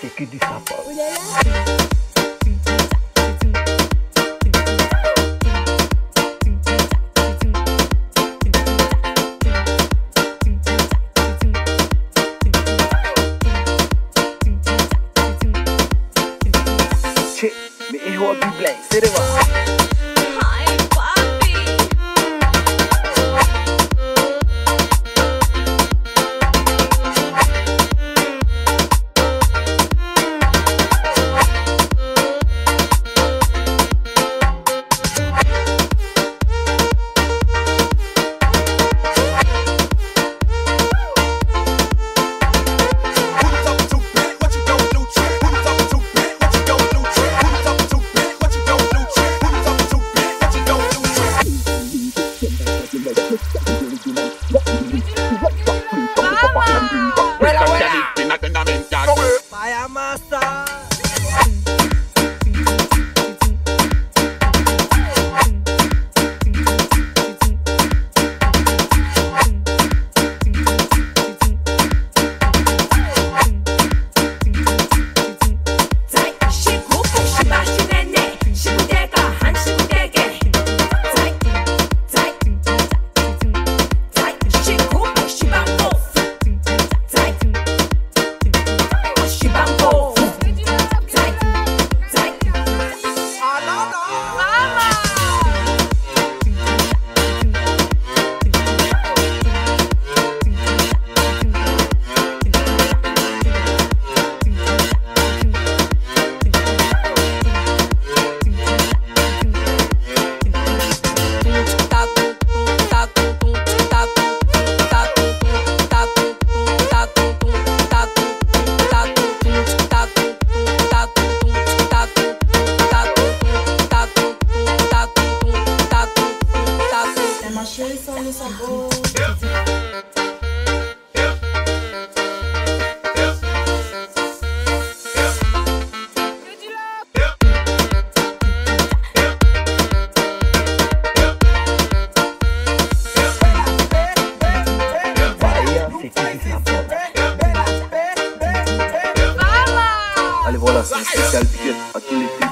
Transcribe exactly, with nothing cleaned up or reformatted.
C'est que du sapin. Che, mais il joue à Biblay, c'est le voir. Allez voilà, c'est un spécial big up à tous les filles.